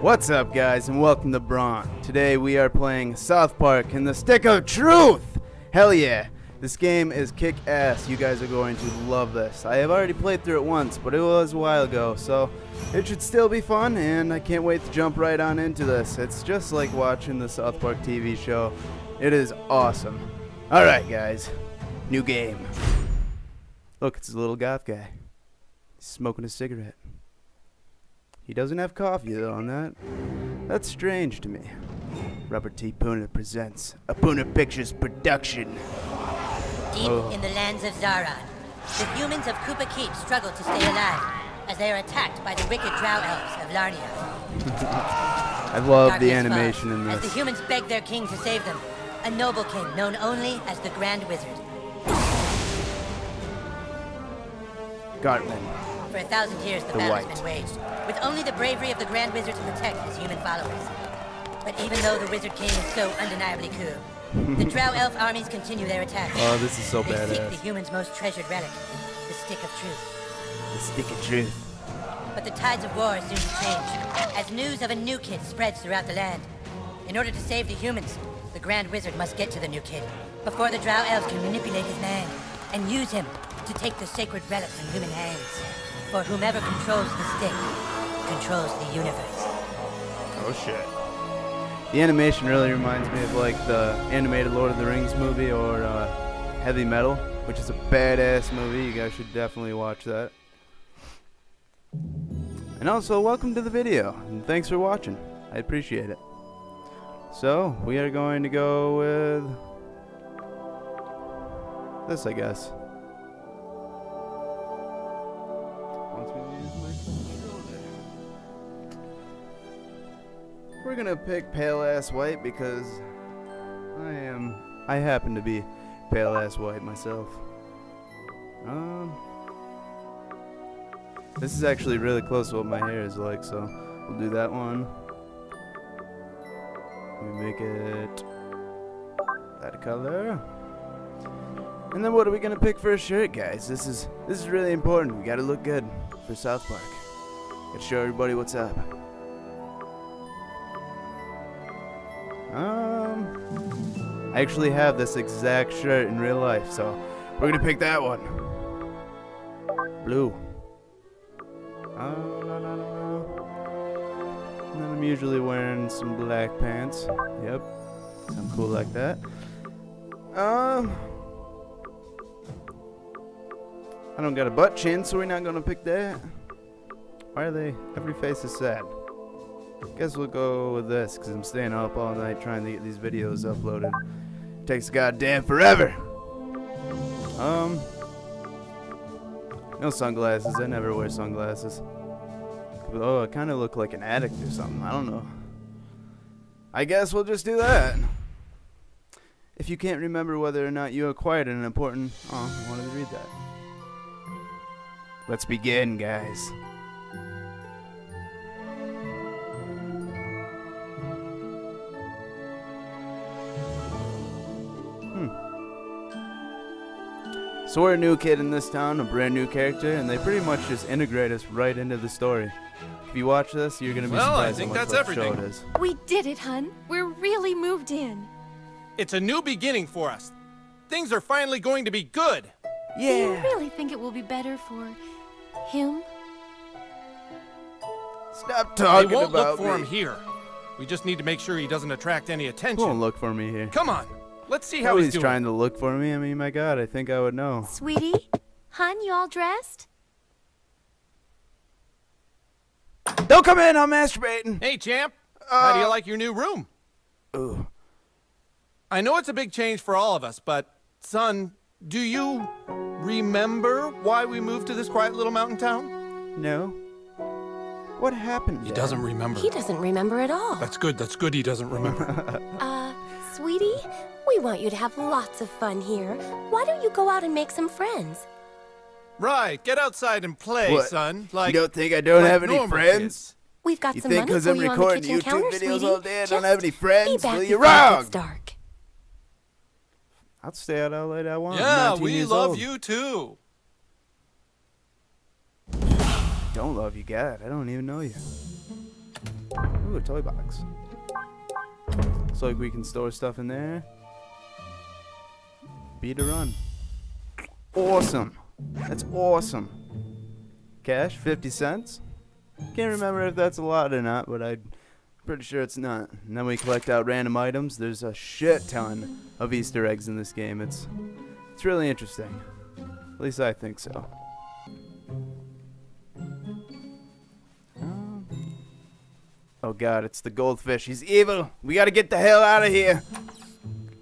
What's up, guys, and welcome to Brawn. Today we are playing South Park and the Stick of Truth! Hell yeah! This game is kick-ass. You guys are going to love this. I have already played through it once, but it was a while ago, so it should still be fun, and I can't wait to jump right on into this. It's just like watching the South Park TV show. It is awesome. Alright, guys. New game. Look, it's a little goth guy. He's smoking a cigarette. He doesn't have coffee, though, on that. That's strange to me. Robert T. Pooner presents a Pooner Pictures production. Deep in the lands of Zara, the humans of Kupa Keep struggle to stay alive as they are attacked by the wicked drow elves of Larnia. I love the animation in this. As the humans beg their king to save them, a noble king known only as the Grand Wizard. Gartman. For 1,000 years, the battle has been waged, with only the bravery of the Grand Wizard to protect his human followers. But even though the Wizard King is so undeniably cool, the Drow Elf armies continue their attack. Oh, this is so badass. They seek the humans' most treasured relic, the Stick of Truth. The Stick of Truth. But the tides of war soon change, as news of a new kid spreads throughout the land. In order to save the humans, the Grand Wizard must get to the new kid, before the Drow Elves can manipulate his mind and use him to take the sacred relic from human hands. For whomever controls the stick, controls the universe. Oh shit. The animation really reminds me of like the animated Lord of the Rings movie or Heavy Metal, which is a badass movie. You guys should definitely watch that. And also, welcome to the video, and thanks for watching. I appreciate it. So, we are going to go with this, I guess. We're gonna pick pale ass white because I happen to be pale ass white myself. This is actually really close to what my hair is like, so we'll do that one. We make it that color. And then what are we gonna pick for a shirt, guys? This is really important. We gotta look good for South Park. Gotta show everybody what's up. I actually have this exact shirt in real life, so we're gonna pick that one. Blue. No. And then I'm usually wearing some black pants. Yep, I'm cool like that. I don't got a butt chin, so we're not gonna pick that. Why are they? Every face is sad. Guess we'll go with this, because I'm staying up all night trying to get these videos uploaded. Takes goddamn forever! No sunglasses, I never wear sunglasses. Oh, I kind of look like an addict or something, I don't know. I guess we'll just do that. If you can't remember whether or not you acquired an important... Oh, I wanted to read that. Let's begin, guys. So we're a new kid in this town, a brand new character, and they pretty much just integrate us right into the story. If you watch this, you're gonna be surprised. Well, I think that's everything. We did it, hun. We're really moved in. It's a new beginning for us. Things are finally going to be good. Yeah. Do you really think it will be better for him? Stop talking about me. They won't look for him here. We just need to make sure he doesn't attract any attention. Won't look for me here. Come on. Let's see how he's doing. Trying to look for me. I mean, my God, I think I would know. Sweetie, hun, you all dressed? Don't come in. I'm masturbating. Hey, champ. How do you like your new room? Ooh. I know it's a big change for all of us, but son, do you remember why we moved to this quiet little mountain town? No. What happened? He doesn't remember. He doesn't remember at all. That's good. That's good. He doesn't remember. Sweetie, we want you to have lots of fun here. Why don't you go out and make some friends? Right, get outside and play, son. Like, you don't think I don't have any friends? We've got some money for you on the kitchen counter, sweetie. You think because I'm recording YouTube videos all day I don't have any friends? Well, you're wrong! It's dark. I'll stay out all night I want. Yeah, we love you too. Don't love you, God. I don't even know you. Ooh, a toy box. So like we can store stuff in there. Beat a run. Awesome. That's awesome. Cash, 50 cents. Can't remember if that's a lot or not, but I'm pretty sure it's not. And then we collect out random items. There's a shit ton of Easter eggs in this game. It's really interesting. At least I think so. Oh god, it's the goldfish. He's evil. We gotta get the hell out of here.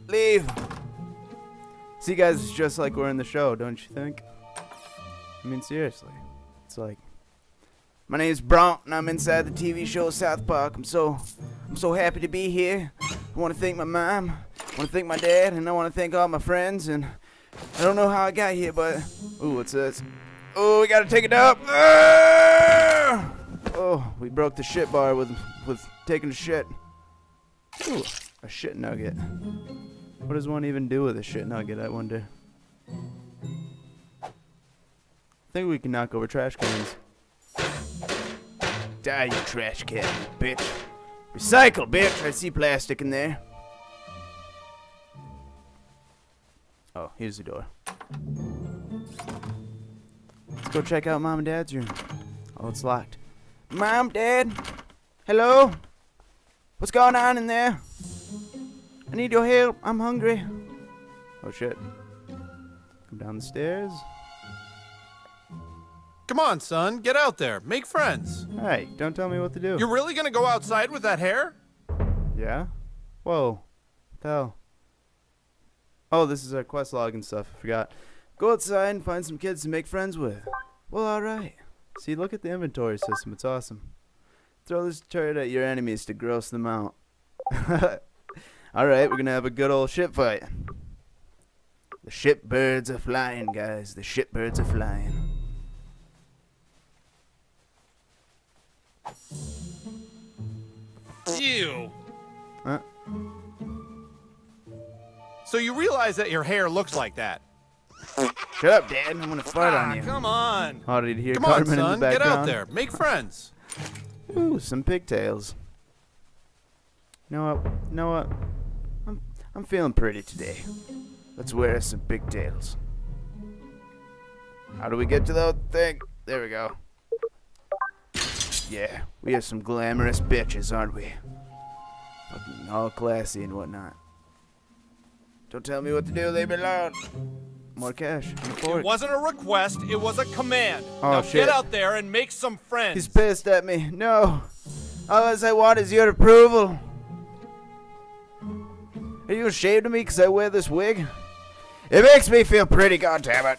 Leave. See guys, it's just like we're in the show, don't you think? I mean, seriously. It's like, my name's Bront and I'm inside the TV show South Park. I'm so happy to be here. I want to thank my mom, I want to thank my dad, and I want to thank all my friends, and I don't know how I got here, but ooh, what's this? Oh, we gotta take it up. Ah! Oh, we broke the shit bar with taking a shit. Ooh, a shit nugget. What does one even do with a shit nugget, I wonder? I think we can knock over trash cans. Die, you trash can, you bitch. Recycle, bitch! I see plastic in there. Oh, here's the door. Let's go check out Mom and Dad's room. Oh, it's locked. Mom, Dad? Hello? What's going on in there? I need your help. I'm hungry. Oh, shit. Come down the stairs. Come on, son. Get out there. Make friends. Hey, don't tell me what to do. You're really gonna go outside with that hair? Yeah? Whoa. What the hell? Oh, this is our quest log and stuff. I forgot. Go outside and find some kids to make friends with. Well, alright. See, look at the inventory system. It's awesome. Throw this turret at your enemies to gross them out. Alright, we're gonna have a good old shit fight. The shit birds are flying, guys. The shit birds are flying. Ew. Huh? So you realize that your hair looks like that? Shut up, Dad. I'm gonna fart on you. Come on. Oh, did you hear Cartman in the background? Come on, son. Get out there. Make friends. Ooh, some pigtails. You know what? You know what? I'm feeling pretty today. Let's wear some pigtails. How do we get to that thing? There we go. Yeah, we are some glamorous bitches, aren't we? Fucking all classy and whatnot. Don't tell me what to do. Leave me alone. More cash. It wasn't a request. It was a command. Oh, now shit. Get out there and make some friends. He's pissed at me. No. All I want is your approval. Are you ashamed of me because I wear this wig? It makes me feel pretty, goddammit.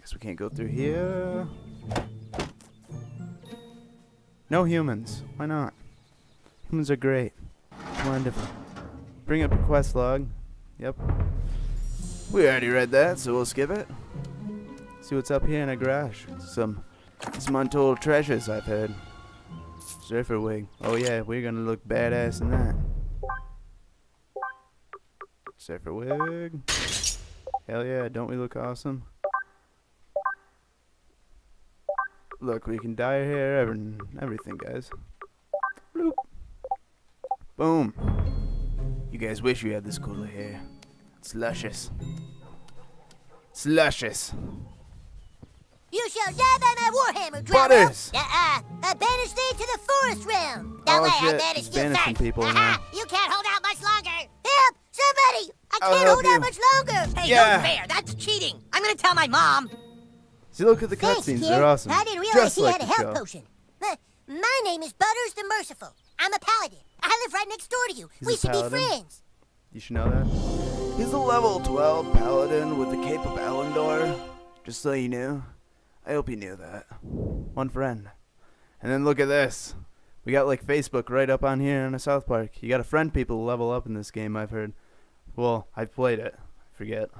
Guess we can't go through here. No humans. Why not? Humans are great. Wonderful. Bring up a quest log. Yep. We already read that, so we'll skip it. See what's up here in a garage. Some untold treasures, I've heard. Surfer wig. Oh yeah, we're gonna look badass in that. Surfer wig. Hell yeah, don't we look awesome? Look, we can dye our hair and everything, guys. Bloop. Boom. You guys wish you had this cooler hair. It's luscious. It's luscious. You shall die by my warhammer, Drummer. Butters! I banish thee to the forest realm. That way I banish you first. People you can't hold out much longer. Help! Somebody! I can't hold out much longer. Hey, yeah. No fair. That's cheating. I'm gonna tell my mom. See, look at the cutscenes. They're awesome. I didn't realize he had a health potion. My name is Butters the Merciful. I'm a paladin. I live right next door to you. We should be friends. You should know that. He's a level 12 paladin with the Cape of Alendor. Just so you knew. I hope you knew that. One friend. And then look at this. We got like Facebook right up on here in a South Park. You gotta friend people to level up in this game, I've heard. Well, I've played it. I forget.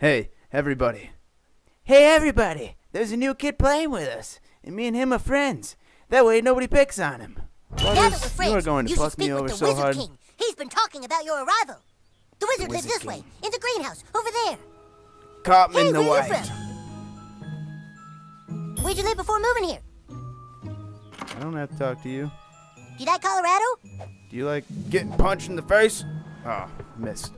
Hey, everybody. Hey, everybody. There's a new kid playing with us. And me and him are friends. That way nobody picks on him. Brothers, you are going to fuck me over so hard. King. He's been talking about your arrival. The wizard lives this way, in the greenhouse, over there. Cartman the White. Where'd you live before moving here? I don't have to talk to you. You like Colorado? Do you like getting punched in the face? Ah, missed.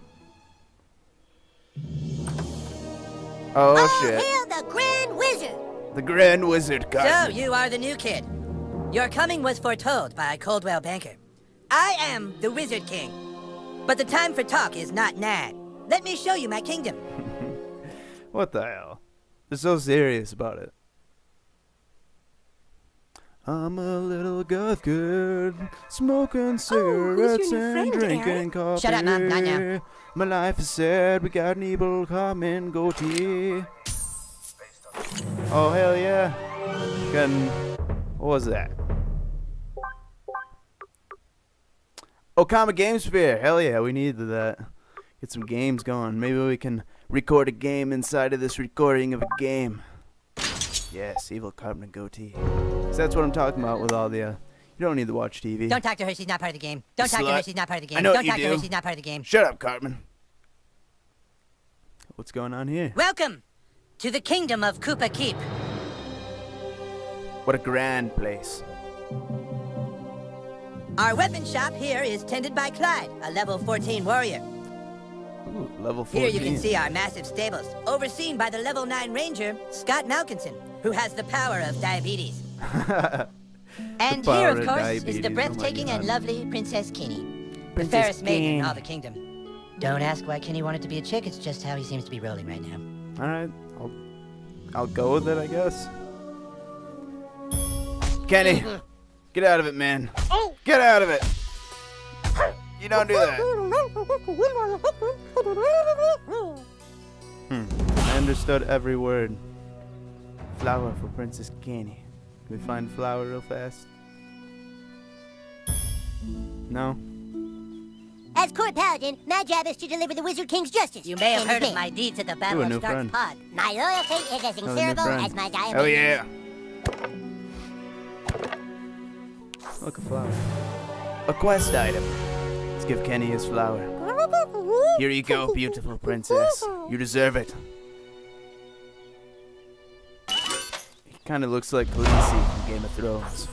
Oh, shit. Hail the Grand Wizard! The Grand Wizard got me. So, you are the new kid. Your coming was foretold by Coldwell Banker. I am the Wizard King. But the time for talk is not now. Let me show you my kingdom. What the hell? They're so serious about it. I'm a little goth kid, smoking cigarettes and drinking coffee. Shut up, Mom. Not now. My life is sad. We got an evil common goatee. Oh, hell yeah. What was that? Okama GameSphere. Hell yeah, we need that. Get some games going. Maybe we can record a game inside of this recording of a game. Yes, evil common goatee. So that's what I'm talking about with all the, you don't need to watch TV. Don't talk to her, she's not part of the game. Don't talk to her, she's not part of the game. Don't talk to her, she's not part of the game. Shut up, Cartman. What's going on here? Welcome to the kingdom of Kupa Keep. What a grand place. Our weapon shop here is tended by Clyde, a level 14 warrior. Ooh, level 14. Here you can see our massive stables, overseen by the level 9 ranger, Scott Malkinson, who has the power of diabetes. And here, of course, is the breathtaking and lovely Princess Kenny, the fairest maiden in all the kingdom. Don't ask why Kenny wanted to be a chick, it's just how he seems to be rolling right now. Alright, I'll go with it, I guess. Kenny, get out of it, man. Get out of it! You don't do that. I understood every word. Flower for Princess Kenny. Can we find flower real fast? No? As court paladin, my job is to deliver the Wizard King's justice. You may have heard of my deeds at the Battle of Stark's Pod. My loyalty is as inseparable as my diamonds. Oh yeah! Look, a flower. A quest item. Let's give Kenny his flower. Here you go, beautiful princess. You deserve it. Kind of looks like Khaleesi from Game of Thrones.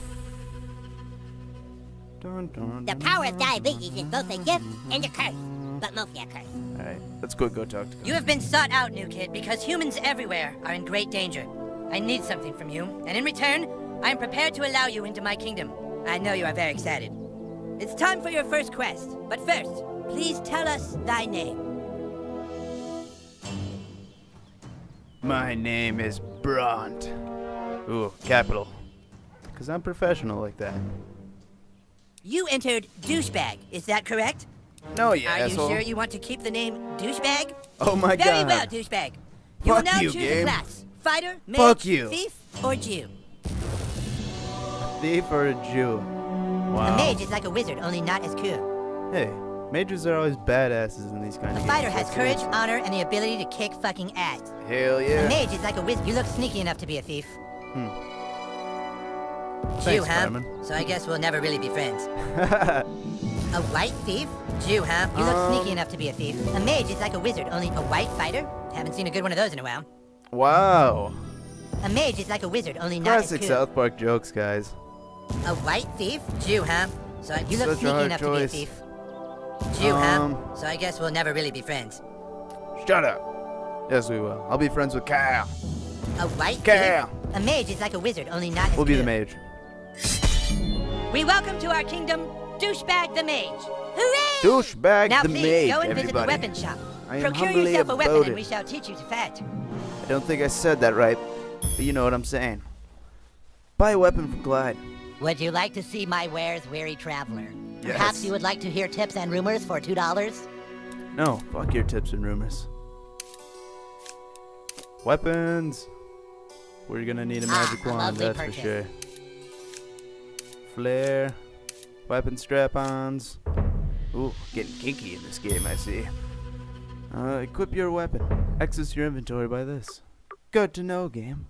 The power of diabetes is both a gift and a curse, but mostly a curse. Alright, let's go talk to Kenny. You have been sought out, new kid, because humans everywhere are in great danger. I need something from you, and in return, I am prepared to allow you into my kingdom. I know you are very excited. It's time for your first quest, but first, please tell us thy name. My name is Bront. Ooh, capital. Because I'm professional like that. You entered douchebag, is that correct? No, you asshole. Are you sure you want to keep the name douchebag? Oh my god. Very well, douchebag. You will now choose a class. Fighter, mage, thief, or Jew. A thief or a Jew. Wow. A mage is like a wizard, only not as cool. Hey, mages are always badasses in these kind of games. A fighter has courage, honor, and the ability to kick fucking ass. Hell yeah. A mage is like a wizard. You look sneaky enough to be a thief. Jew, huh? So I guess we'll never really be friends. A white thief? Jew, huh? You look sneaky enough to be a thief. A mage is like a wizard, only a white fighter? Haven't seen a good one of those in a while. Wow. A mage is like a wizard, only not as cool. Classic South Park jokes, guys. A white thief? Jew, huh? So you look sneaky enough to be a thief. Jew, huh? So I guess we'll never really be friends. Shut up. Yes, we will. I'll be friends with Kyle. A white thief? A mage is like a wizard, only not as good. We'll be the mage. We welcome to our kingdom, Douchebag the Mage. Hooray! Douchebag the Mage, everybody. Now please go and visit the weapon shop. Procure yourself a weapon and we shall teach you to fight. I don't think I said that right, but you know what I'm saying. Buy a weapon from Clyde. Would you like to see my wares, weary traveler? Yes. Perhaps you would like to hear tips and rumors for $2? No, fuck your tips and rumors. Weapons! We're gonna need a magic wand, that's for sure. Flare, weapon strap-ons. Ooh, getting kinky in this game, I see. Equip your weapon. Access your inventory by this. Good to know, game.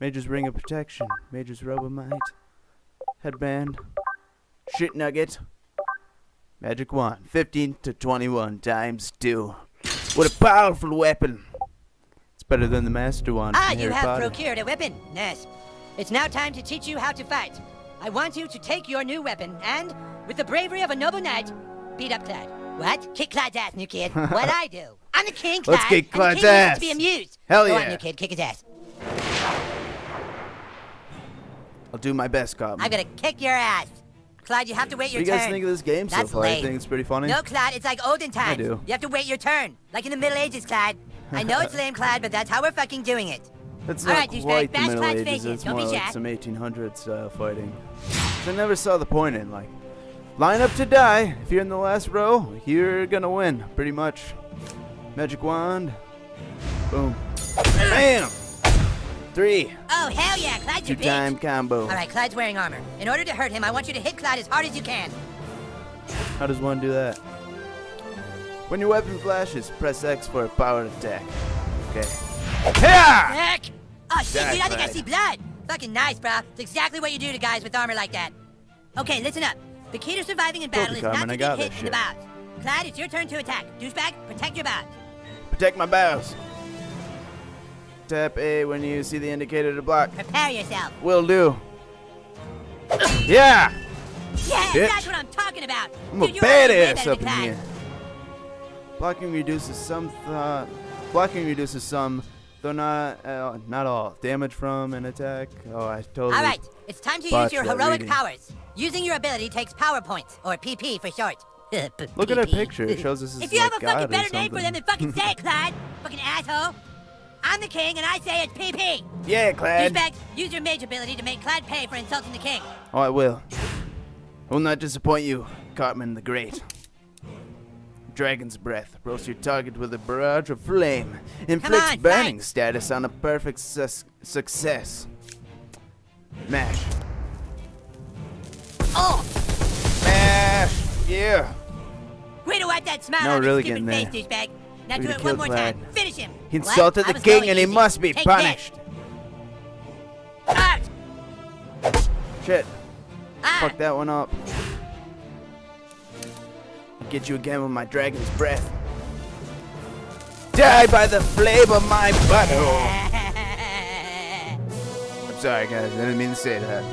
Mage's Ring of Protection. Mage's Robe of Might. Headband. Shit nugget. Magic wand. 15 to 21 times 2. What a powerful weapon! Better than the Master Wand. Ah, you have procured a weapon. Nice. It's now time to teach you how to fight. I want you to take your new weapon and, with the bravery of a noble knight, beat up Clyde. What? Kick Clyde's ass, new kid. What I do? I'm the king, Clyde. Let's kick Clyde's ass. To be amused. Hell yeah. Go on, new kid. Kick his ass. I'll do my best, Cobb. I'm gonna kick your ass. Clyde, you have to wait your turn. What do you guys think of this game so far? I think it's pretty funny. No, Clyde, it's like olden times. I do. You have to wait your turn. Like in the Middle Ages, Clyde. I know it's lame, Clyde, but that's how we're fucking doing it. That's not quite the Middle Ages. It's more like some 1800s fighting. I never saw the point in, like, line up to die. If you're in the last row, you're gonna win, pretty much. Magic wand. Boom. Bam! Three. Oh, hell yeah, Clyde's a bitch. Two-time combo. All right, Clyde's wearing armor. In order to hurt him, I want you to hit Clyde as hard as you can. How does one do that? When your weapon flashes, press X for a powered attack. Okay. Yeah! Oh, shit, dude, I think I see blood. Fucking nice, bro. It's exactly what you do to guys with armor like that. Okay, listen up. The key to surviving in battle is not to get hit in the bows. Clyde, it's your turn to attack. Douchebag, protect your bows. Protect my bows. Tap A when you see the indicator to block. Prepare yourself. Will do. Yeah! Yeah, that's what I'm talking about. I'm a badass up in here. Blocking reduces some, though not all, damage from an attack. Oh, I totally. All right, it's time to use your heroic powers. Using your ability takes power points, or PP for short. Look at a picture. It shows us. If you have a fucking better name for them, then fucking say it, Clyde. Fucking asshole. I'm the king, and I say it's PP. Yeah, Clyde. Douchebag, use your mage ability to make Clyde pay for insulting the king. Oh, I will. I will not disappoint you, Cartman the Great. Dragon's Breath. Roast your target with a barrage of flame. Inflicts burning status on a perfect success. Mash. Oh! Mash! Yeah! Way to wipe that smile on his stupid face, douchebag. Now do it one more time. Finish him! He insulted the king and he must be punished. Ah! Shit. Fuck that one up. Get you again with my dragon's breath. Die by the flame of my butthole. I'm sorry, guys. I didn't mean to say that.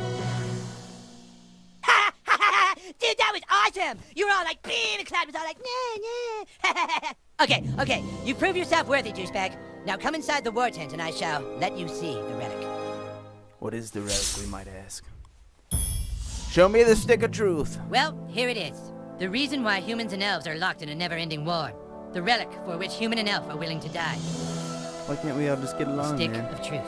Dude, that was awesome. You were all like, "Beam," and Clyde was all like, "Nah, nah." Okay. You prove yourself worthy, douchebag. Now come inside the war tent, and I shall let you see the relic. What is the relic, we might ask? Show me the stick of truth. Well, here it is. The reason why humans and elves are locked in a never-ending war. The relic for which human and elf are willing to die. Why can't we all just get along, Stick of Truth.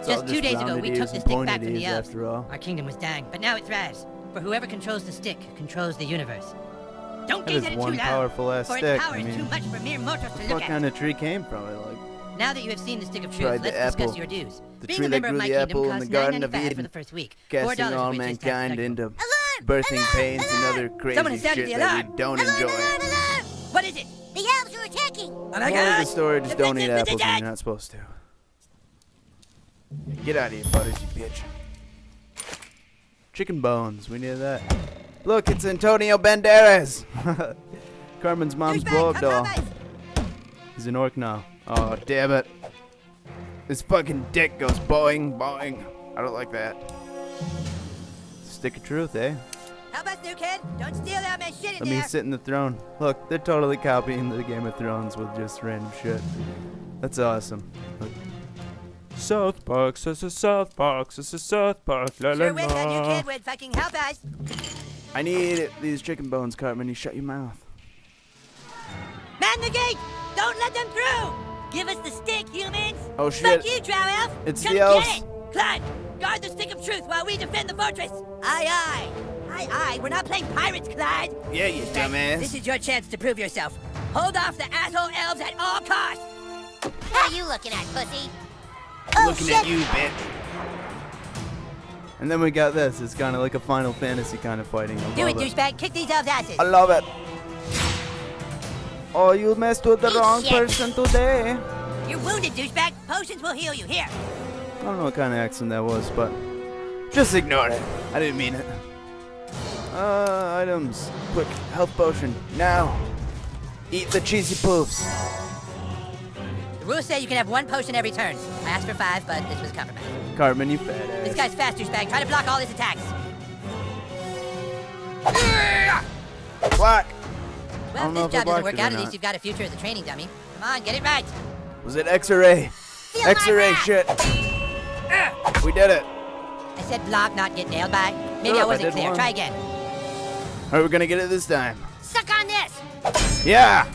It's just 2 days ago, we took the stick back from the elves. Our kingdom was dying, but now it thrives. For whoever controls the stick controls the universe. Don't gaze at it too loud, for its power is too much for mere mortals to look at. What kind of tree came from it, like? Now that you have seen the Stick of Truth, let's discuss your dues. Being a member of my kingdom costs $9.95 for the first week. Casting all mankind into birthing pains and other crazy shit that we don't enjoy. What is it? The elves are attacking! Oh my god! The story just don't eat apples when you're not supposed to. Get out of here, buddies, you bitch. Chicken bones, we need that. Look, it's Antonio Banderas! Carmen's mom's blow-up doll. He's an orc now. Oh, damn it. His fucking dick goes boing, boing. I don't like that. Stick of truth, eh? Help us, new kid. Don't steal that man's shit in there. Let me sit in the throne. Look, they're totally copying the Game of Thrones with just random shit. That's awesome. Look. South Park, this is South Park, this is South Park. La, sure wish that new kid would fucking help us. I need these chicken bones, Cartman. You shut your mouth. Man the gate! Don't let them through! Give us the stick, humans! Oh shit! Fuck you, Drow Elf! It's the elves! Get it! Clyde, guard the stick of truth while we defend the fortress! Aye, aye! Aye, aye! We're not playing pirates, Clyde! Yeah, you dumbass! This is your chance to prove yourself. Hold off the asshole elves at all costs! What are you looking at, pussy? Oh, looking shit. At you, bitch! And then we got this. It's kind of like a Final Fantasy kind of fighting. Do it, douchebag! Kick these elves' asses! I love it! Oh, you messed with the wrong person today. You're wounded, douchebag. Potions will heal you. Here. I don't know what kind of accent that was, but just ignore it. I didn't mean it. Items. Quick, health potion. Now. Eat the cheesy poofs. The rules say you can have one potion every turn. I asked for 5, but this was a compromise. Cartman, you fat ass. This guy's fast, douchebag. Try to block all his attacks. Black. Well, if this job doesn't work out, at least you've got a future as a training dummy. Come on, get it right. Was it X or A? X or A shit. We did it. I said block, not get nailed by. Maybe I wasn't clear. Try again. All right, we're gonna get it this time. Suck on this. Yeah.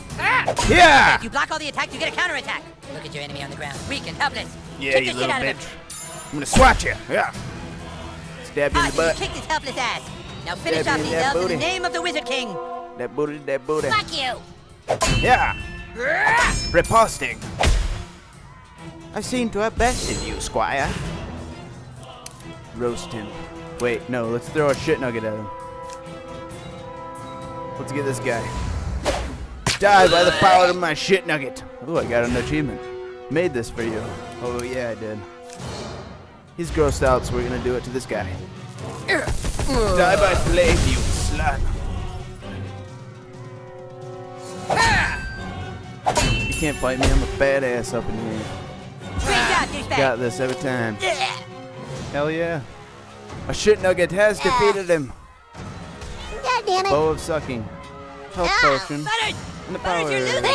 Yeah. If you block all the attacks, you get a counterattack. Look at your enemy on the ground, weak and helpless. Yeah, kick you little bitch. I'm gonna swat you. Yeah. Stab you in the butt. Kick his helpless ass. Now finish off these elves in the name of the Wizard King. That booty, that booty. Fuck you. Yeah. Riposting. I seem to have bested you, Squire. Roast him. Wait, no, let's throw a shit nugget at him. Let's get this guy. Die by the power of my shit nugget. Ooh, I got an achievement. Made this for you. Oh, yeah, I did. He's grossed out, so we're gonna do it to this guy. Die by slave, you slut. You can't fight me, I'm a badass up in here. Got this every time. Hell yeah. A shit nugget has defeated him. God damn it. Bow of sucking. Health potion. And the power of losing. But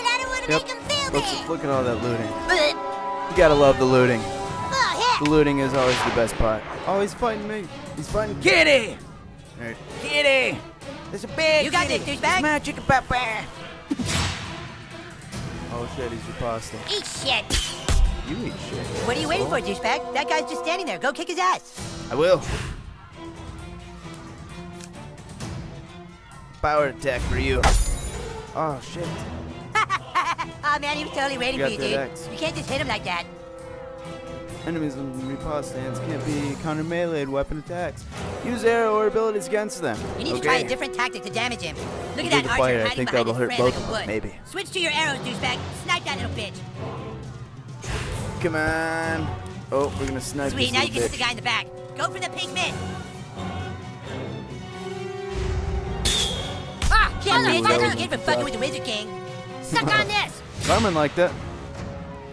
I don't want to make him feel bad. Look at all that looting. You gotta love the looting. Oh, the looting is always the best part. Oh, he's fighting me. He's fighting Kitty. Right. Kitty. There's a big You got kitty. This, douchebag. My chicken papa. Oh shit, he's riposting. Eat shit. You eat shit. What are you waiting for, douchebag? That guy's just standing there. Go kick his ass. I will. Power attack for you. Oh shit. Oh man, he was totally waiting for you, dude. X. You can't just hit him like that. Enemies in riposte stands can't be counter meleeed weapon attacks. Use arrow or abilities against them. You need to try a different tactic to damage him. Look at that archer hiding behind his friend like a wood. Maybe. Switch to your arrows, douchebag. Snipe that little bitch. Come on. Oh, we're gonna snipe this little bitch. Sweet, now you can hit the guy in the back. Go for the pink mitt. Ah, kill him, bitch. Get for fucking with the Wizard King. Suck on this. Carmen liked that.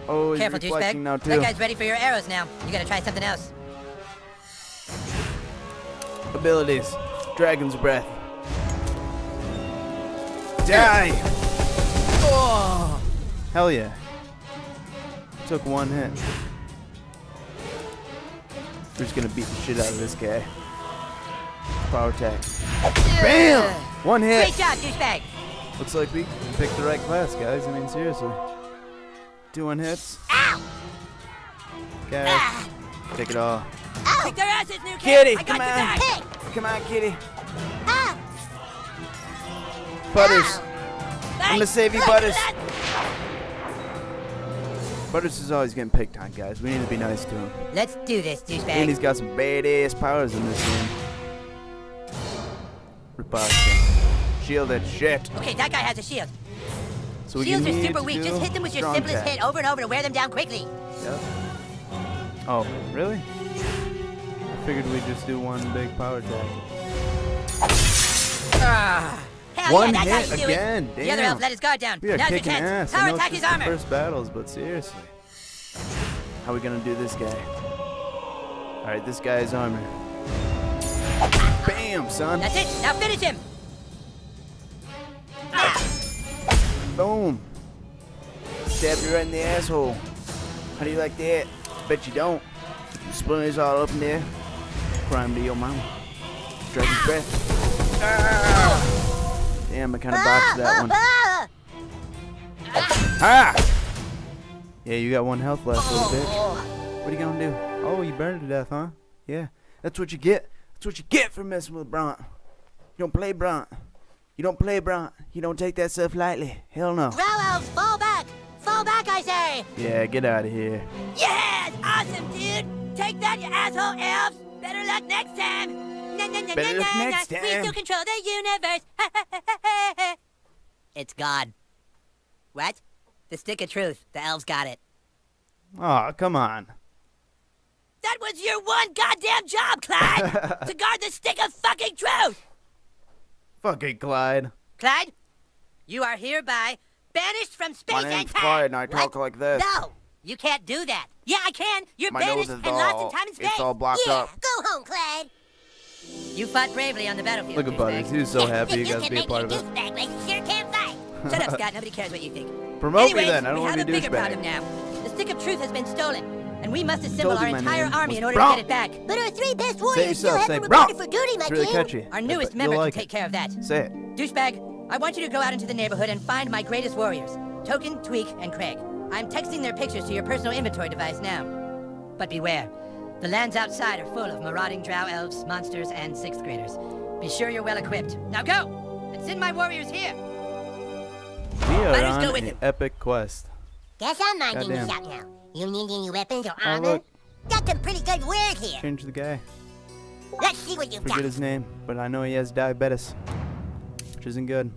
Oh, he's careful, douchebag. Now too. That guy's ready for your arrows now. You gotta try something else. Abilities. Dragon's Breath. Die! Oh. Hell yeah. Took one hit. We're just gonna beat the shit out of this guy. Power attack. BAM! One hit! Great job, douchebag! Looks like we picked the right class, guys. I mean, seriously. 2-1 hits. Ow! Guys, take it all. Ow! Take their asses, new kid! Kitty! I got come on, kitty! Ow! Butters! Ow. I'm gonna save you, Butters! Butters is always getting picked on, guys. We need to be nice to him. Let's do this, douchebag. And he's got some badass powers in this game. Riposte. Shield that shit. Okay, that guy has a shield. So shields are super weak. Just hit them with your simplest hit over and over to wear them down quickly. Yep. Oh, really? I figured we'd just do one big power attack. One hit again. Damn. The other elf let his guard down. Now's your chance. Power attack his armor. First battles, but seriously, how are we gonna do this guy? All right, this guy's armor. Bam, son. That's it. Now finish him. Boom. Stab you right in the asshole. How do you like that? Bet you don't. Splinters all up in there. Crime to your mama. Dragon's Breath. Damn, I kind of boxed that one. Yeah, you got one health left, little bitch. What are you gonna do? Oh, you burned to death, huh? Yeah, that's what you get. That's what you get for messing with Bront. You don't play Bront. You don't play, Bront. You don't take that stuff lightly. Hell no. Grow elves, fall back! Fall back, I say! Yeah, get out of here. Yes! Awesome, dude! Take that, you asshole elves! Better luck next time! Better luck next time! We still control the universe! It's God. What? The Stick of Truth. The elves got it. Aw, oh, come on. That was your one goddamn job, Clyde! To guard the Stick of fucking Truth! Fucking Clyde. Clyde, you are hereby banished from space and time. My name's and I talk like this. No, you can't do that. Yeah, I can. You're banished and lost in time and space. It's all blocked up. Go home, Clyde. You fought bravely on the battlefield. Look at Butters. He's so happy you guys to be a part of it. Like, sure can't fight. Shut up, Scott. Nobody cares what you think. Promote me then. I don't want to be douchebag. We have a bigger problem now. The Stick of Truth has been stolen. And we must assemble our entire army in order to get it back. But our three best warriors still haven't reported for duty, my king. Our newest member can take care of that. Say it. Douchebag, I want you to go out into the neighborhood and find my greatest warriors, Token, Tweek, and Craig. I'm texting their pictures to your personal inventory device now. But beware. The lands outside are full of marauding drow elves, monsters, and sixth graders. Be sure you're well equipped. Now go! And send my warriors here! We are on an epic quest. Guess I'm minding this out now. You need any weapons or armor? Got some pretty good wares here. Change the guy. Let's see what you've got. Forget his name, but I know he has diabetes, which isn't good.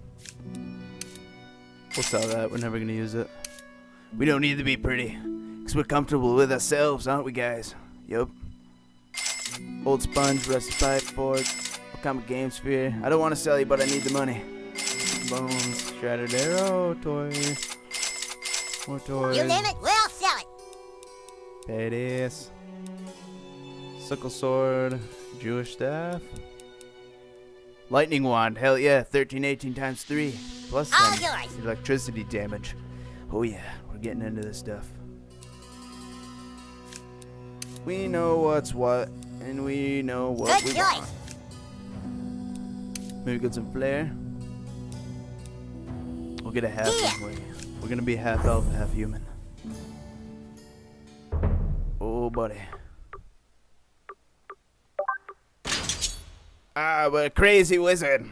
We'll sell that. We're never gonna use it. We don't need to be pretty, cause we're comfortable with ourselves, aren't we, guys? Yup. Old sponge, rusty pipe, fork, Okama GameSphere. I don't want to sell you, but I need the money. Bones, shattered arrow, toy, more toys. You name it, we'll sell it. It is sickle sword, Jewish staff, lightning wand. Hell yeah, 1318 times 3 plus electricity damage. Oh yeah, we're getting into this stuff. We know what's what, and we know what we want. Maybe get some flair. We'll get a half. We're gonna be half elf, half human. Oh, buddy. Ah, but a crazy wizard.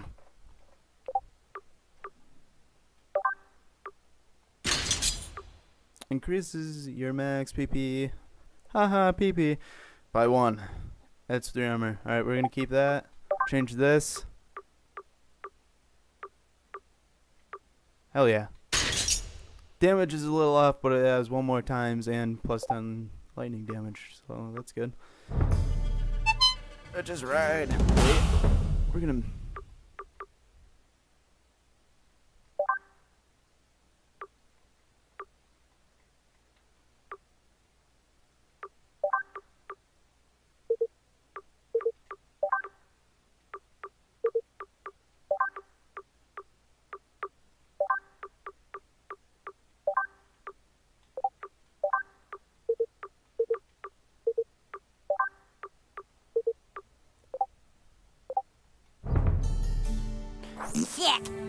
Increases your max PP. Haha, PP. By 1. That's 3 armor. Alright, we're gonna keep that. Change this. Hell yeah. Damage is a little off, but it has 1 more times and plus 10 lightning damage, so that's good. Let's just ride. We're gonna.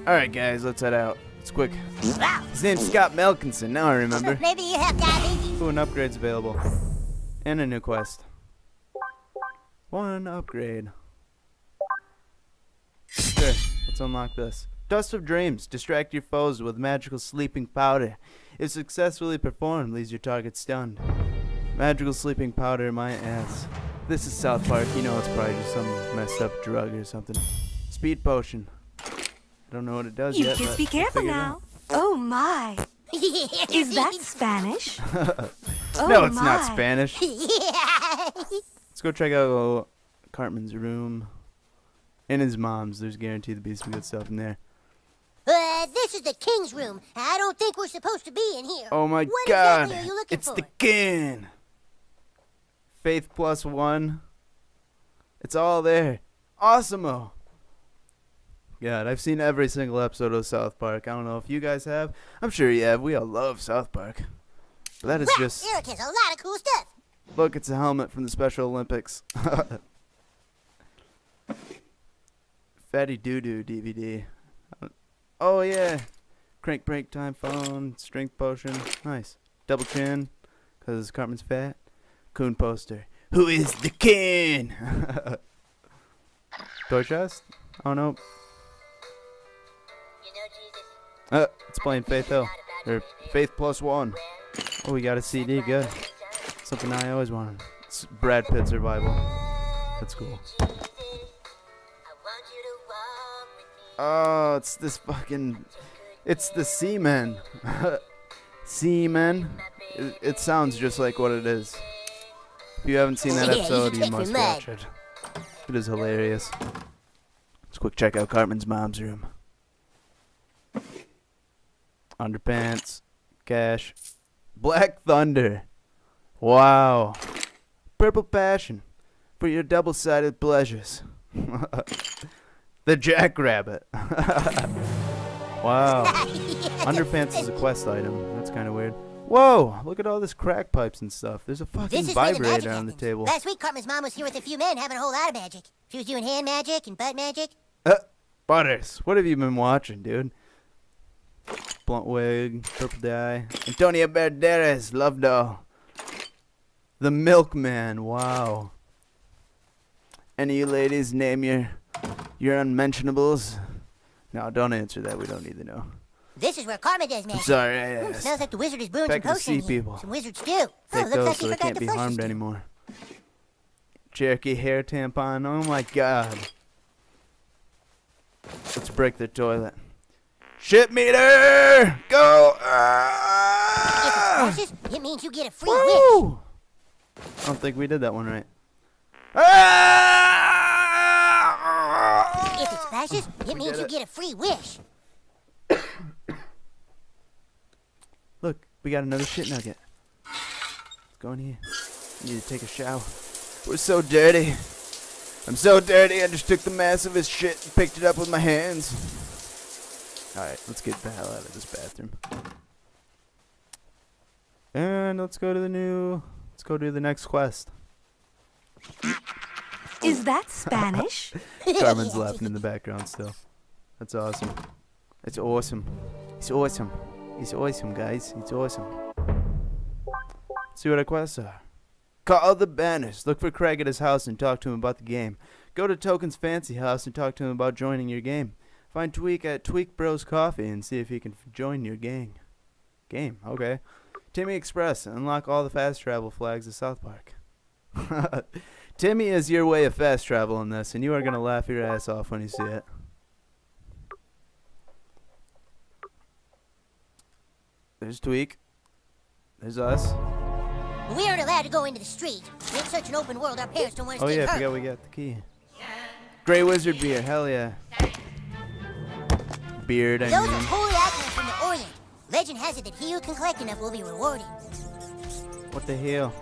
Alright guys, let's head out. It's quick. Wow. His name's Scott Malkinson, now I remember. Maybe you have diabetes. Ooh, an upgrade's available. And a new quest. 1 upgrade. Sure, let's unlock this. Dust of Dreams. Distract your foes with magical sleeping powder. If successfully performed, leaves your target stunned. Magical sleeping powder, my ass. This is South Park, you know it's probably just some messed up drug or something. Speed potion. I don't know what it does yet. You just be careful now. Oh my! Is that Spanish? No, it's not Spanish. Let's go check out Cartman's room and his mom's. There's guaranteed to be some good stuff in there. This is the king's room. I don't think we're supposed to be in here. Oh my God! What exactly are you looking for? It's the king. Faith plus 1. It's all there. Awesome-o. God, I've seen every single episode of South Park. I don't know if you guys have. I'm sure you have. We all love South Park. But that is just... Eric has a lot of cool stuff. Look, it's a helmet from the Special Olympics. Fatty Doo-Doo DVD. Oh, yeah. Crank break time phone. Strength potion. Nice. Double chin. Because Cartman's fat. Coon poster. Who is the king? Toy chest? Oh, no. It's playing Faith Hill, or Faith Plus 1. Oh, we got a CD, good. Something I always wanted. It's Brad Pitt's Survival. That's cool. Oh, it's this fucking... It's the Seamen. Seamen? It sounds just like what it is. If you haven't seen that episode, you must watch it. It is hilarious. Let's quick check out Cartman's mom's room. Underpants. Cash. Black Thunder. Wow. Purple Passion. For your double-sided pleasures. The Jackrabbit. Wow. Underpants is a quest item. That's kind of weird. Whoa! Look at all this crack pipes and stuff. There's a fucking vibrator on the table. Last week, Cartman's mom was here with a few men having a whole lot of magic. She was doing hand magic and butt magic. Butters, what have you been watching, dude? Blunt Wig, Purple Dye. Antonio Banderas, Love Doll. The Milkman, wow. Any of you ladies name your unmentionables? No, don't answer that. We don't need to know. This is where Karma does magic. I'm sorry, I asked. Sounds like the wizard is brewing some potions. Some wizards do. Oh, looks like he forgot the flushes. They can't be harmed anymore. Cherokee hair tampon. Oh my god. Let's break the toilet. Shit meter, go! If it flushes, it means you get a free wish. I don't think we did that one right. If it splashes, it means you get a free wish. Look, we got another shit nugget. Let's go in here. We need to take a shower. We're so dirty. I'm so dirty, I just took the mass of his shit and picked it up with my hands. Alright, let's get the hell out of this bathroom. And let's go to the new... Let's go do the next quest. Is that Spanish? Carmen's laughing in the background still. That's awesome. It's awesome. It's awesome. It's awesome, guys. It's awesome. Let's see what our quests are. Call the banners. Look for Craig at his house and talk to him about the game. Go to Token's Fancy House and talk to him about joining your game. Find Tweek at Tweek Bros. Coffee and see if he can join your gang. Game, okay. Timmy Express. Unlock all the fast travel flags of South Park. Timmy is your way of fast travel in this, and you are going to laugh your ass off when you see it. There's Tweek. There's us. We aren't allowed to go into the street. We're in such an open world, our parents don't want us to get hurt. Oh yeah, I forgot we got the key. Grey Wizard beer, hell yeah. Beard, I mean. Those are holy icons from the Orient. Legend has it that he who can collect enough will be rewarded. What the hell?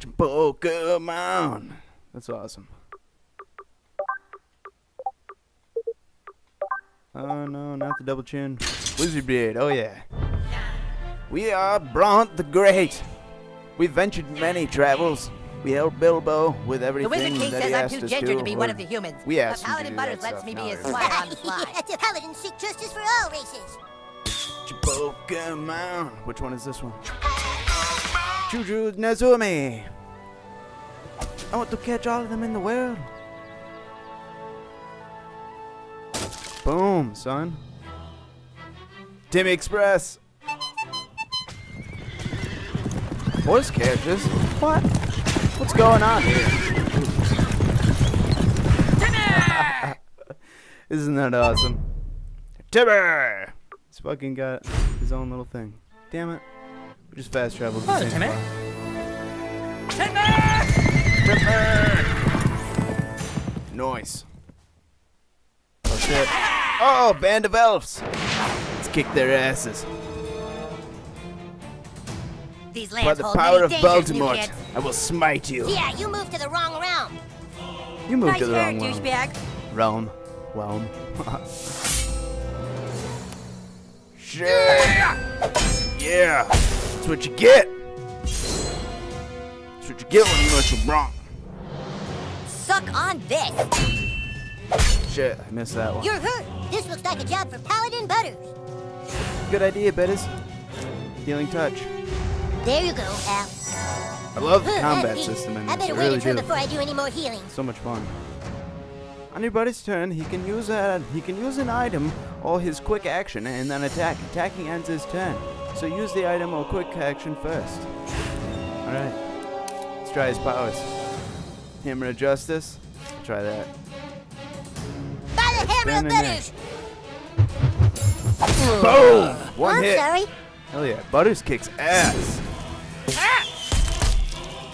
Chipoka, man. That's awesome. Oh no, not the double chin. Wizard Beard, oh yeah. We are Bront the Great. We ventured many travels. We helped Bilbo with everything. The Wizard King says I'm too ginger to be one of the humans. We asked him to do that stuff. But Paladin Butters lets me be his squire on the fly. The Paladins seek justice for all races. Chipoka Mound. Which one is this one? Juju Nazumi. I want to catch all of them in the world. Boom, son. Timmy Express. Horse carriages? What? What's going on here? Timmy! Isn't that awesome? Timmy! He's fucking got his own little thing. Damn it. We just fast traveled. Hello, Timmy. Timmy! Timmy! Noise. Oh shit. Oh, band of elves! Let's kick their asses. These lands by the power of Baltimore, I will smite you. Yeah, you moved to the wrong realm. You moved to the wrong realm. Realm. Shit. Yeah. That's what you get. That's what you get when you go to Bronx. Suck on this. Shit, I missed that one. You're hurt. This looks like a job for Paladin Butters. Good idea, Butters. Healing touch. There you go, Al. I love the combat system in this. I better wait a turn before I do any more healing. So much fun. On your buddy's turn, he can use an item or his quick action and then attack. Attacking ends his turn, so use the item or quick action first. All right, let's try his powers. Hammer of Justice. Try that. By the hammer of Butters. Boom! One hit. I'm sorry. Hell yeah, Butters kicks ass.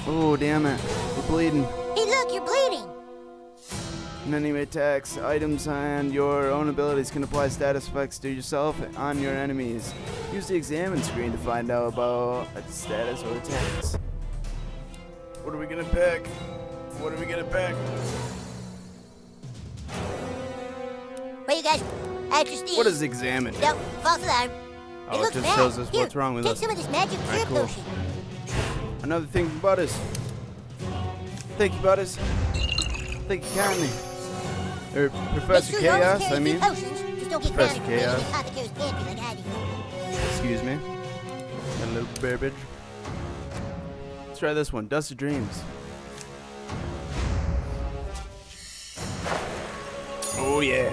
Oh, damn it. You're bleeding. Hey, look, you're bleeding. enemy attacks, items, and your own abilities can apply status effects to yourself and on your enemies. Use the examine screen to find out about status or attacks. What are we gonna pick? What are we gonna pick? Wait, you guys. What is examine? No, false alarm. Oh, it just shows us what's wrong with us. Take some of this magic syrup lotion. Another thing from Butters. Thank you, Butters. Thank you kindly. Or Professor Chaos, I mean. Professor Chaos. Excuse me. Got a little burbage. Let's try this one. Dust of Dreams. Oh, yeah.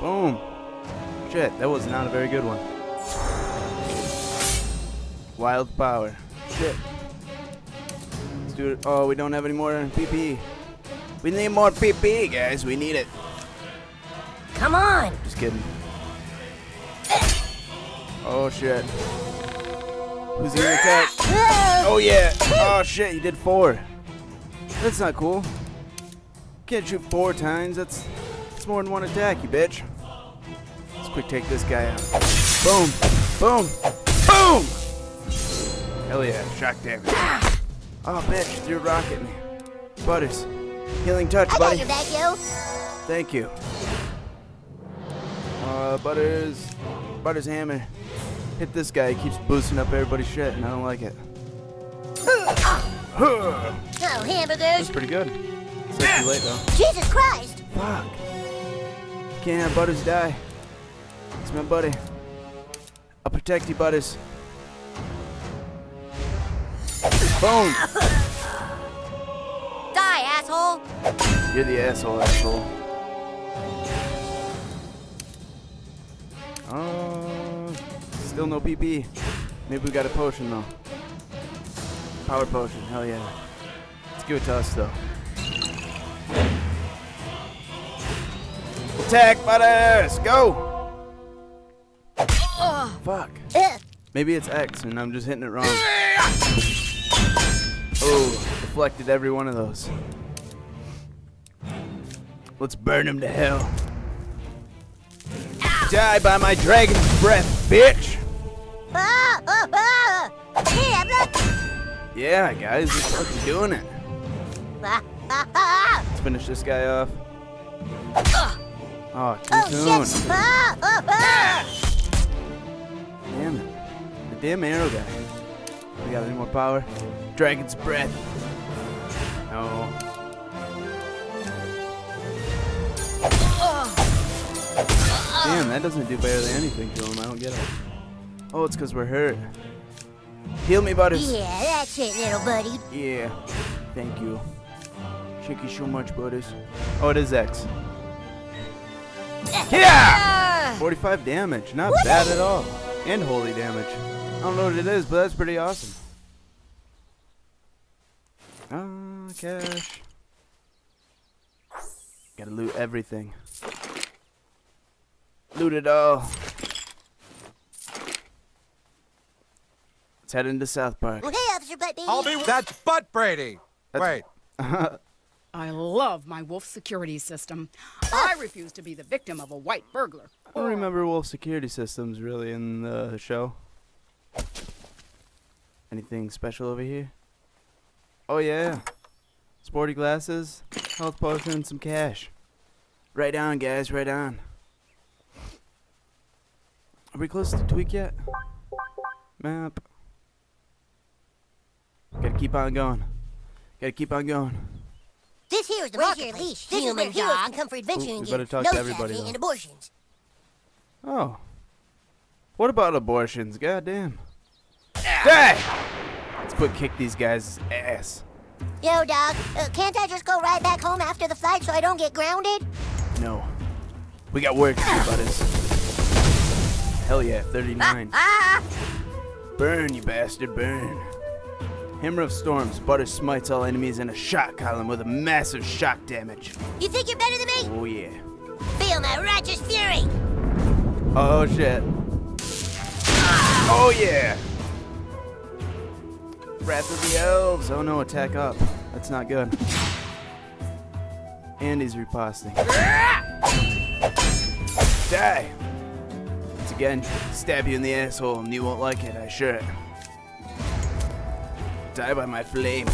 Boom. Shit, that was not a very good one. Wild Power. Shit. Let's do it. Oh, we don't have any more PPE. We need more PPE, guys. We need it. Come on. Just kidding. Oh, shit. Who's in the attack? Oh, yeah. Oh, shit. You did 4. That's not cool. Can't shoot 4 times. That's more than 1 attack, you bitch. Let's quick take this guy out. Boom. Boom. Boom. Hell yeah. Shock damage. Oh, bitch. Threw a rock at me. Butters. Healing touch, buddy. I got your back, yo. Thank you. Butters hammer. Hit this guy. He keeps boosting up everybody's shit, and I don't like it. Oh, hamburgers. That's pretty good. It's too late though. Jesus Christ! Fuck. Can't have Butters die. It's my buddy. I'll protect you, Butters. Boom. Die, asshole! You're the asshole, asshole. Still no PP. Maybe we got a potion, though. Power potion, hell yeah. Let's give it to us, though. Attack, Butters! Go! Fuck. Maybe it's X, and I'm just hitting it wrong. Oh, deflected every one of those. Let's burn him to hell. Ow. Die by my dragon's breath, bitch! Yeah, guys, we're fucking doing it. Let's finish this guy off. Oh, too soon. Damn it. The damn arrow guy. We got any more power? Dragon's breath. No. Damn, that doesn't do barely anything to him. I don't get it. Oh, it's because we're hurt. Heal me, Butters. Yeah, that's it, little buddy. Yeah. Thank you. Thank you so much, Butters. Oh, it is X. Yeah! 45 damage. Not bad at all. And holy damage. I don't know what it is, but that's pretty awesome. Cash. Gotta loot everything. Loot it all. Let's head into South Park. Okay, Officer Butt Brady. That's Butt Brady. Wait. I love my Wolf security system. I refuse to be the victim of a white burglar. I don't remember Wolf security systems really in the show. Anything special over here? Oh yeah. Sporty glasses, health potion, and some cash. Right on, guys, right on. Are we close to Tweek yet? Map. Gotta keep on going. Gotta keep on going. This here is the marketplace. This is where heroes can come for adventure and get no and abortions. Oh. What about abortions? Goddamn. Die! Let's quick kick these guys' ass. Yo, dog. Can't I just go right back home after the flight so I don't get grounded? No. We got work to do, Butters. Hell yeah, 39. Burn, you bastard, burn. Hammer of Storms. Butters smites all enemies in a shot column with a massive shock damage. You think you're better than me? Oh, yeah. Feel my righteous fury. Oh, shit. Oh, yeah. Wrath of the Elves. Oh, no, attack up. That's not good. and he's riposting. Die! Once again, stab you in the asshole and you won't like it, I sure am. Die by my flame.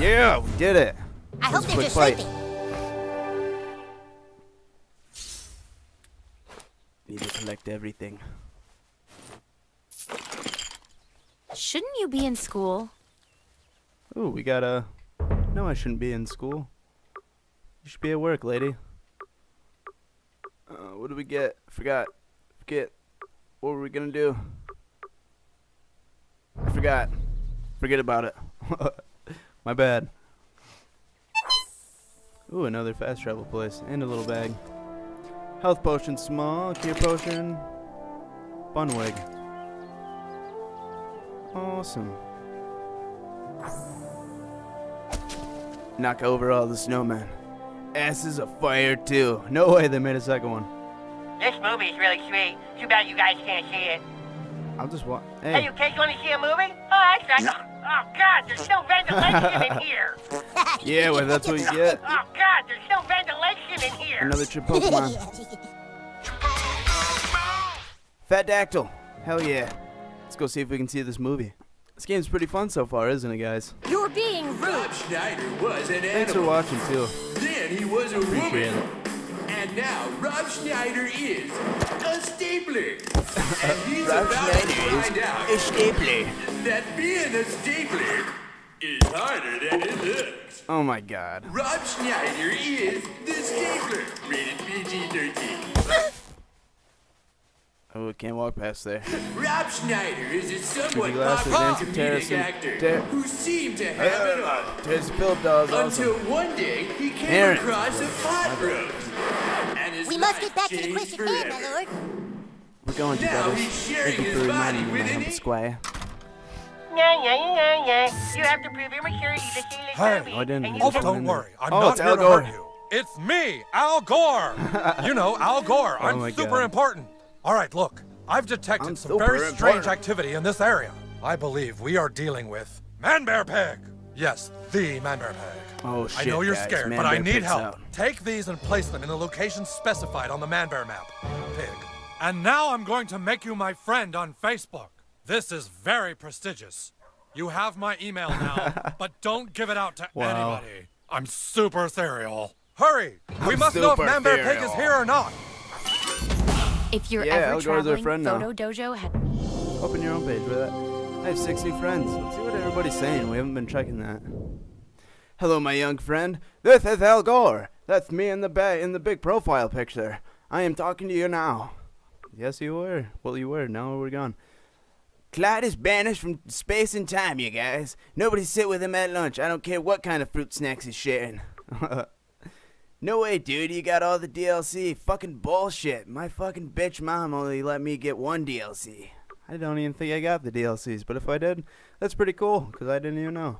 Yeah, we did it. I hope they're just sleeping. Need to collect everything. Shouldn't you be in school? Ooh, we got a... No, I shouldn't be in school. You should be at work, lady. What did we get? Forget. What were we gonna do? I forgot. Forget about it. My bad. Ooh, another fast travel place. And a little bag. Health potion small. Cure potion. Bunwig. Awesome. Knock over all the snowmen. Asses of fire too. No way they made a second one. This movie's really sweet. Too bad you guys can't see it. I'll just watch. Hey, you kids want to see a movie? Oh, that's right. Oh God, there's no ventilation in here. Yeah, well, that's what you get. Oh God, there's no ventilation in here. Another Chipoka. Fat Dactyl. Hell yeah. Let's go see if we can see this movie. This game's pretty fun so far, isn't it, guys? You're being rude. Rob Schneider was an animal. Thanks for watching, too. Then he was a woman. And now Rob Schneider is a stapler. And he's Rob about Schneider to find out a stapler. That being a stapler is harder than it looks. Oh my God. Rob Schneider is the stapler. Rated PG-13. Oh, I can't walk past there. Rob Schneider is a somewhat popular comedic actor who seemed to have it all. Until one day he came across a pot roast. We must get back to the question, my lord. We're going to now he's sharing his body with an squire. You have to prove your maturity to see the movie. Hey, I didn't. Oh, don't worry. I'm not here to hurt you. It's me, Al Gore. You know, Al Gore. I'm super important. All right, look, I've detected some very strange activity in this area. I believe we are dealing with ManBearPig. Yes, the ManBearPig. Oh shit, I know you're scared, but I need help. Take these and place them in the location specified on the ManBear map, Pig. And now I'm going to make you my friend on Facebook. This is very prestigious. You have my email now, but don't give it out to anybody. I'm super serial. Hurry, we must know if ManBearPig is here or not. If you're ever traveling, Photo Dojo had... Open your own page for that. I have 6 new friends. Let's see what everybody's saying. We haven't been checking that. Hello, my young friend. This is Al Gore. That's me in the big profile picture. I am talking to you now. Yes, you were. Well, you were. Now we're gone. Clyde is banished from space and time, you guys. Nobody sit with him at lunch. I don't care what kind of fruit snacks he's sharing. No way, dude, you got all the DLC. Fucking bullshit. My fucking bitch mom only let me get 1 DLC. I don't even think I got the DLCs, but if I did, that's pretty cool, because I didn't even know.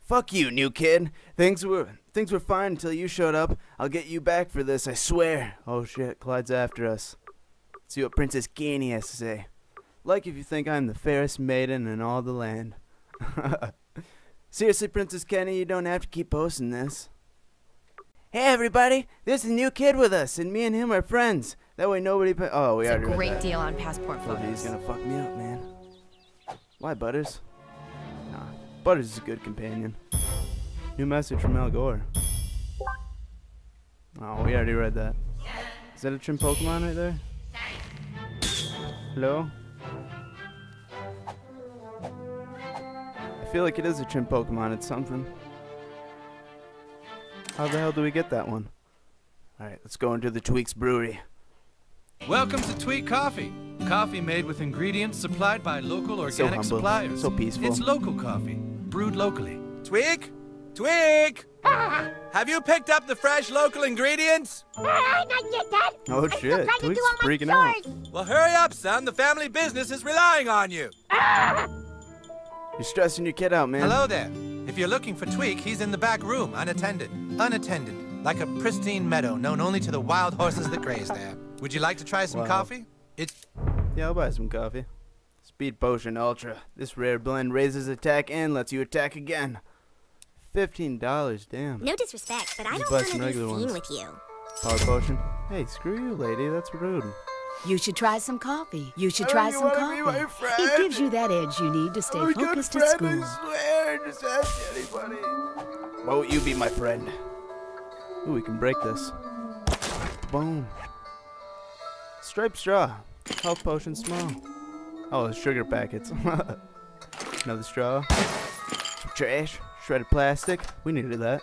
Fuck you, new kid. Things were fine until you showed up. I'll get you back for this, I swear. Oh shit, Clyde's after us. Let's see what Princess Ganey has to say. Like if you think I'm the fairest maiden in all the land. Seriously, Princess Kenny, you don't have to keep posting this. Hey everybody, there's a new kid with us, and me and him are friends. That way nobody... Oh, we already read that. It's a great deal on passport photos. He's gonna fuck me up, man. Why, Butters? Nah, Butters is a good companion. New message from Al Gore. Oh, we already read that. Is that a trim Pokemon right there? Hello? I feel like it is a trim Pokemon, it's something. How the hell do we get that one? Alright, let's go into the Tweek's Brewery. Welcome to Tweek Coffee. Coffee made with ingredients supplied by local organic suppliers. So peaceful. It's local coffee, brewed locally. Tweek? Tweek! Have you picked up the fresh local ingredients? Not yet, Dad. Oh shit, Tweek's freaking out. Well, hurry up, son. The family business is relying on you. You're stressing your kid out, man. Hello there. If you're looking for Tweek, he's in the back room, unattended. Like a pristine meadow known only to the wild horses that graze there. Would you like to try some coffee? Yeah, I'll buy some coffee. Speed Potion Ultra. This rare blend raises attack and lets you attack again. $15, damn. No disrespect, but I don't want to be seen with you. Power potion. Hey, screw you, lady. That's rude. You should try some coffee. You should try some coffee. It gives you that edge you need to stay focused at school. I swear, just ask anybody. Why won't you be my friend? Ooh, we can break this. Boom. Striped straw. Health potion small. Oh, sugar packets. Another straw. Some trash. Shredded plastic. We needed that.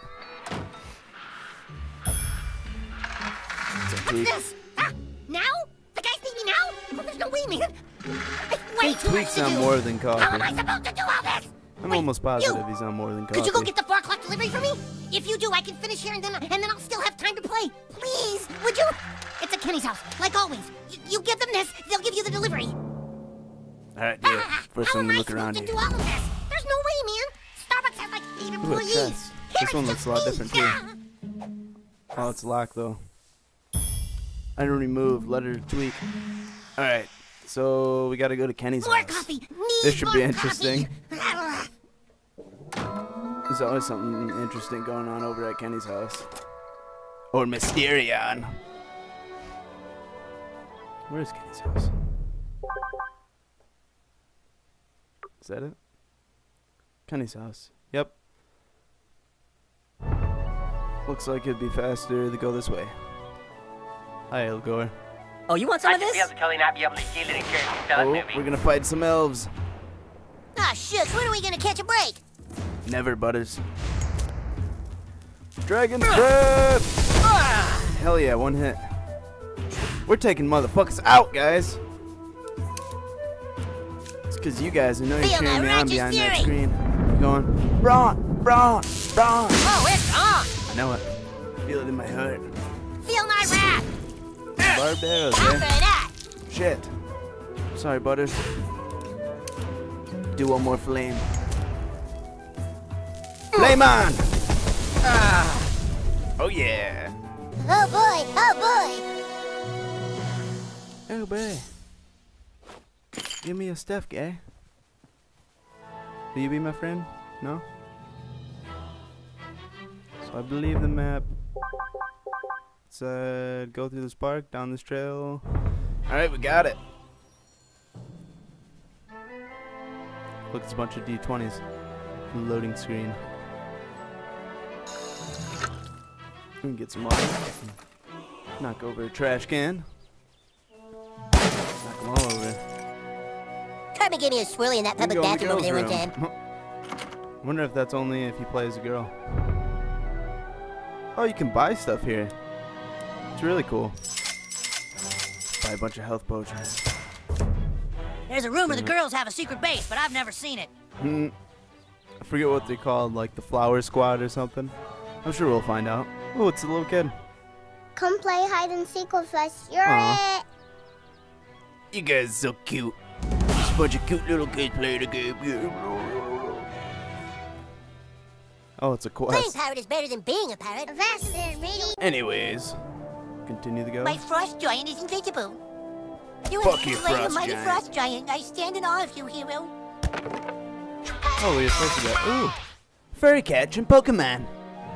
This. Ah, now? The guys need me now? Oh, there's no way, man. Tweek's on more than coffee. How am I supposed to do all this? I'm almost positive he's on more than coffee. Could you go get the 4 o'clock delivery for me? If you do, I can finish here and then I'll still have time to play. Please, would you? It's at Kenny's house, like always. You give them this, they'll give you the delivery. All right, dear. First one to look around here. How am I supposed to do all of this? There's no way, man. Starbucks has like 8 employees. This one looks a lot different too. Oh, it's locked though. Unremoved letter to Tweek. All right, so we gotta go to Kenny's house. Coffee. This should be interesting. There's always something interesting going on over at Kenny's house. Or Mysterion. Where is Kenny's house? Is that it? Kenny's house. Yep. Looks like it'd be faster to go this way. Hi, Al Gore. Oh, you want some of this? Oh, we're gonna fight some elves. Ah, shucks, when are we gonna catch a break? Never, Butters. Dragon's Breath! Hell yeah, one hit. We're taking motherfuckers out, guys. It's because you guys know you're cheering me on behind that screen. I'm going, Brawn, Brawn, Brawn. Oh, it's on! I know it. I feel it in my heart. Feel my wrath! Barbed arrows, eh? Shit. Sorry, Butters. Do one more flame. Flame on! Ah. Oh, yeah. Oh, boy. Oh, boy. Oh, boy. Give me your stuff, guy. Will you be my friend? No? So I believe the map. Go through this park, down this trail. Alright, we got it. Look, it's a bunch of D20s. Loading screen. We can get some water. Knock over a trash can. Knock them all over. Carmen gave me a swirly in that public bathroom over there one time. I wonder if that's only if he plays a girl. Oh, you can buy stuff here. It's really cool. Buy a bunch of health potions. There's a rumor the girls have a secret base, but I've never seen it. I forget what they called, like the Flower Squad or something. I'm sure we'll find out. Oh, it's a little kid. Come play hide and seek with us. You're it. You guys are so cute. Just a bunch of cute little kids playing the game. Oh, it's a quest. Playing pirate is better than being a pirate. Anyways. Continue the go. My frost giant is invincible. You have slain the mighty frost giant. I stand in awe of you, hero. Oh, we're supposed to go. Ooh, furry catch and Pokemon.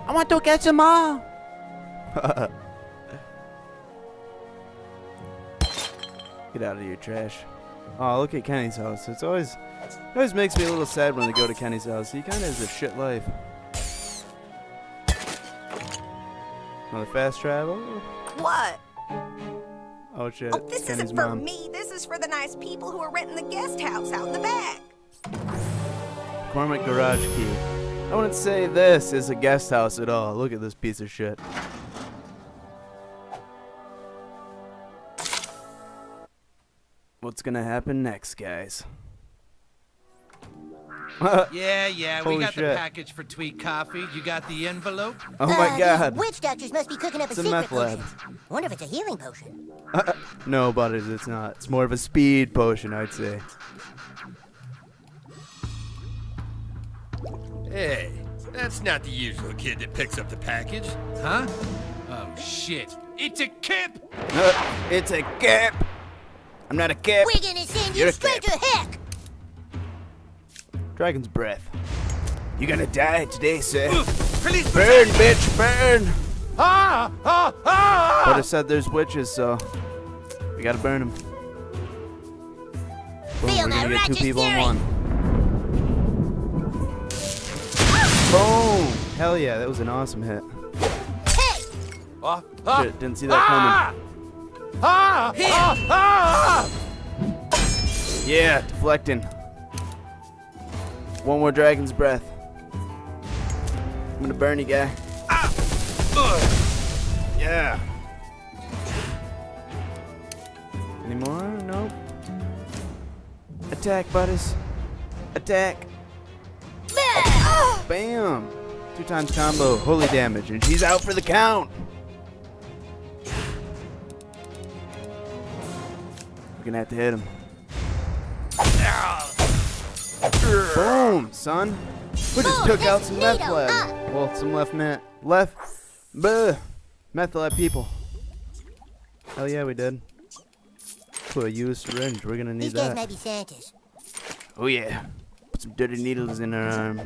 I want to catch them all. Get out of your trash. Oh, look at Kenny's house. It always makes me a little sad when I go to Kenny's house. He kind of has a shit life. Another fast travel. What? Oh shit. Oh, this isn't for me. This is for the nice people who are renting the guest house out in the back. Cormac garage key. I wouldn't say this is a guest house at all. Look at this piece of shit. What's gonna happen next, guys? yeah, we got the package for Tweek Coffee. You got the envelope? Oh my god. Witch doctors must be cooking up a secret potion. I wonder if it's a healing potion. No, Butters, it's not. It's more of a speed potion, I'd say. Hey, that's not the usual kid that picks up the package. Huh? Oh, shit. It's a kip! It's a kip! I'm not a kip. We're gonna send you straight to heck! Dragon's Breath. You're gonna die today, sir. Release burn, bitch, burn! Ah! Ah! Ah! But I said there's witches, so we gotta burn them. Boom, we're gonna get two people in one. Ah! Boom! Hell yeah, that was an awesome hit. Hey! Ah! Ah! Shit, didn't see that coming. Ah! Ah! Ah! Ah! Yeah, deflecting. One more dragon's breath. I'm gonna burn you, guy. Ah! Yeah. Any more? Nope. Attack, buddies. Attack. Bam. 2 times combo, holy damage, and she's out for the count. We're gonna have to hit him. Boom, son. We just took out some meth lab. Well, some meth lab people. Hell yeah, we did. Put a used syringe. We're gonna need that. These guys might be Santas. Oh yeah. Put some dirty needles in her arm.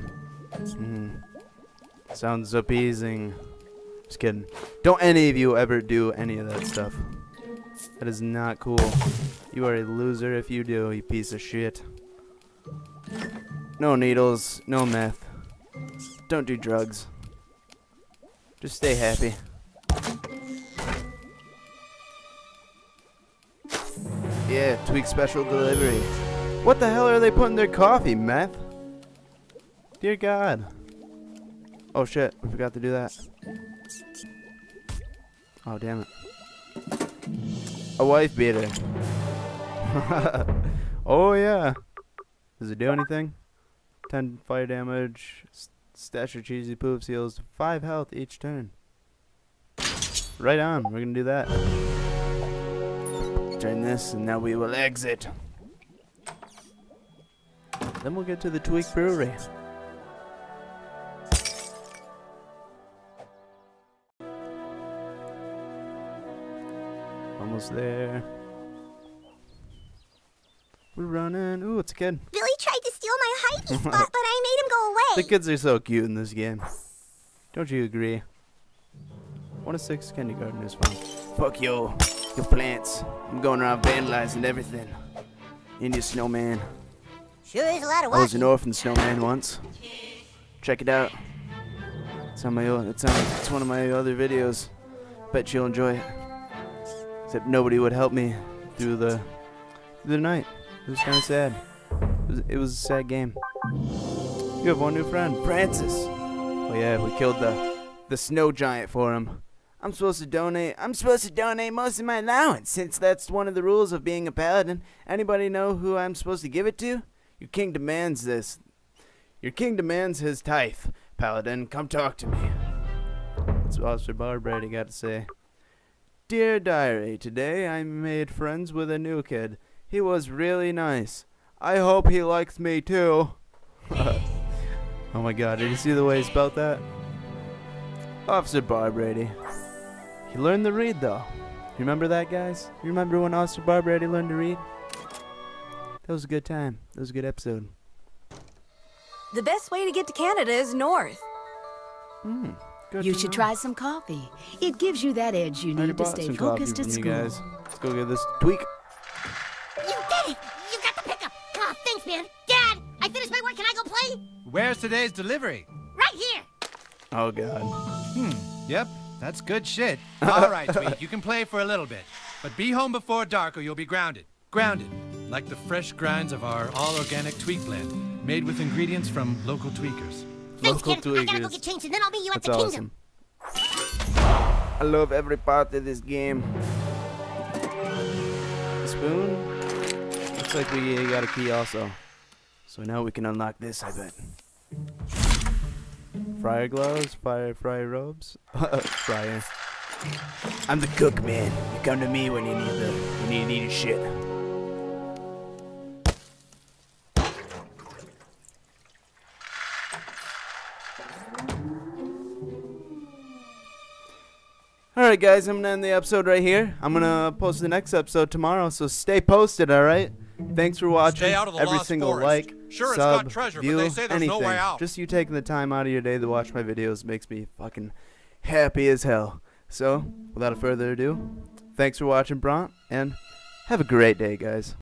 Sounds appeasing. Just kidding. Don't any of you ever do any of that stuff. That is not cool. You are a loser if you do, you piece of shit. No needles, no meth. Don't do drugs. Just stay happy. Yeah, Tweek special delivery. What the hell are they putting in their coffee, meth? Dear God. Oh shit, we forgot to do that. Oh damn it. A wife beater. Oh yeah. Does it do anything? 10 fire damage, stash of cheesy poop seals, 5 health each turn. Right on, we're gonna do that. Turn this and now we will exit. Then we'll get to the Tweek Brewery. Almost there. We're running. Ooh, it's a kid. Billy tried to steal my hiding spot, but I made him go away. The kids are so cute in this game. Don't you agree? 1 of 6 kindergartners fun. Fuck your plants. I'm going around vandalizing everything. India snowman. Sure is a lot of work. I was an orphan snowman once. Check it out. It's on my own. It's one of my other videos. Bet you'll enjoy it. Except nobody would help me through the night. It was kind of sad. It was a sad game. You have one new friend, Francis. Oh yeah, we killed the snow giant for him. I'm supposed to donate most of my allowance, since that's one of the rules of being a paladin. Anybody know who I'm supposed to give it to? Your king demands this. Your king demands his tithe. Paladin, come talk to me. That's what Officer Barbrady got to say. Dear diary, today I made friends with a new kid. He was really nice. I hope he likes me too. Oh my God, did you see the way he spelled that? Officer Barbrady. He learned to read though. Remember that, guys? You remember when Officer Barbrady learned to read? That was a good time. That was a good episode. The best way to get to Canada is north. You should try some coffee. It gives you that edge you need to stay focused at school. Guys. Let's go get this Tweek. You did it! You got the pickup! Oh, thanks, man. Dad, I finished my work. Can I go play? Where's today's delivery? Right here. Oh, God. Yep, that's good shit. All right, Tweek, you can play for a little bit. But be home before dark or you'll be grounded. Grounded, like the fresh grinds of our all-organic Tweek blend, made with ingredients from local tweakers. Thanks, local Tweekers. I gotta go get changed and then I'll meet you at the kingdom. Awesome. I love every part of this game. The spoon? Looks like we got a key also. So now we can unlock this, I bet. Friar gloves, friar robes. Friar. I'm the cook, man. You come to me when you need your shit. Alright guys, I'm gonna end the episode right here. I'm gonna post the next episode tomorrow, so stay posted, alright? Thanks for watching. Every single like, Sure, sub, it's got treasure, view, but they say there's anything. No way out. Just you taking the time out of your day to watch my videos makes me fucking happy as hell. So, without further ado, thanks for watching, Bront, and have a great day, guys.